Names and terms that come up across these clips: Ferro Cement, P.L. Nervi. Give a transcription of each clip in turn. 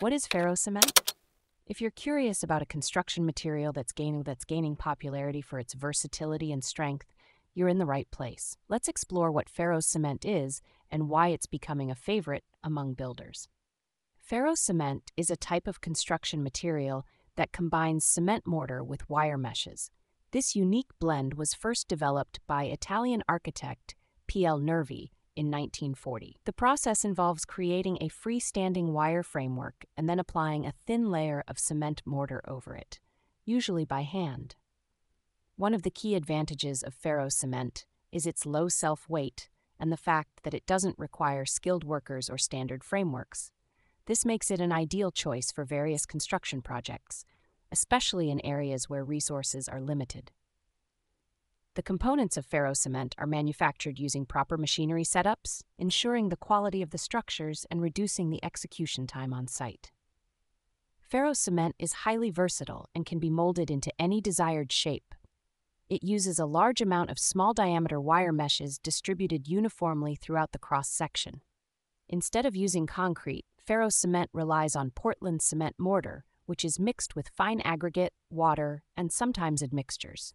What is ferro cement? If you're curious about a construction material that's gaining popularity for its versatility and strength, you're in the right place. Let's explore what ferro cement is and why it's becoming a favorite among builders. Ferro cement is a type of construction material that combines cement mortar with wire meshes. This unique blend was first developed by Italian architect P.L. Nervi in 1940. The process involves creating a freestanding wire framework and then applying a thin layer of cement mortar over it, usually by hand. One of the key advantages of ferro cement is its low self-weight and the fact that it doesn't require skilled workers or standard frameworks. This makes it an ideal choice for various construction projects, especially in areas where resources are limited. The components of ferro cement are manufactured using proper machinery setups, ensuring the quality of the structures and reducing the execution time on site. Ferro cement is highly versatile and can be molded into any desired shape. It uses a large amount of small diameter wire meshes distributed uniformly throughout the cross-section. Instead of using concrete, ferro cement relies on Portland cement mortar, which is mixed with fine aggregate, water, and sometimes admixtures.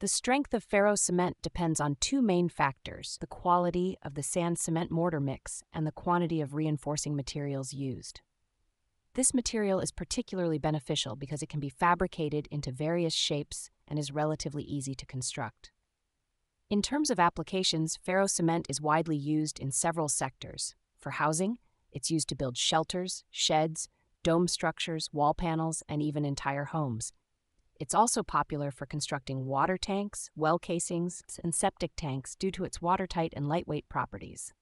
The strength of ferro cement depends on two main factors: the quality of the sand-cement mortar mix and the quantity of reinforcing materials used. This material is particularly beneficial because it can be fabricated into various shapes and is relatively easy to construct. In terms of applications, ferro cement is widely used in several sectors. For housing, it's used to build shelters, sheds, dome structures, wall panels, and even entire homes. It's also popular for constructing water tanks, well casings, and septic tanks due to its watertight and lightweight properties.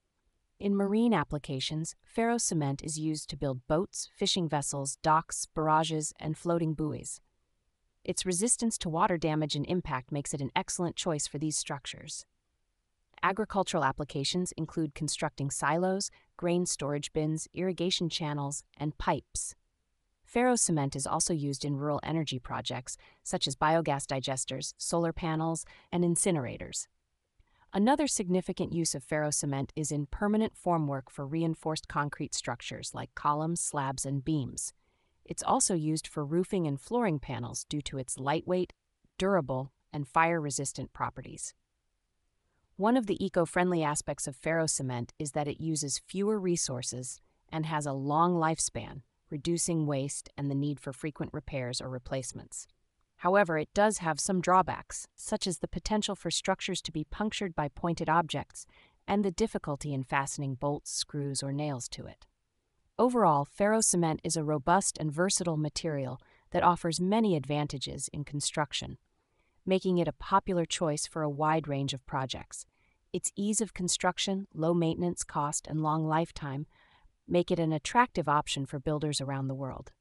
In marine applications, ferro cement is used to build boats, fishing vessels, docks, barrages, and floating buoys. Its resistance to water damage and impact makes it an excellent choice for these structures. Agricultural applications include constructing silos, grain storage bins, irrigation channels, and pipes. Ferro cement is also used in rural energy projects, such as biogas digesters, solar panels, and incinerators. Another significant use of ferro cement is in permanent formwork for reinforced concrete structures like columns, slabs, and beams. It's also used for roofing and flooring panels due to its lightweight, durable, and fire-resistant properties. One of the eco-friendly aspects of ferro cement is that it uses fewer resources and has a long lifespan, reducing waste and the need for frequent repairs or replacements. However, it does have some drawbacks, such as the potential for structures to be punctured by pointed objects and the difficulty in fastening bolts, screws, or nails to it. Overall, ferro cement is a robust and versatile material that offers many advantages in construction, making it a popular choice for a wide range of projects. Its ease of construction, low maintenance cost, and long lifetime make it an attractive option for builders around the world.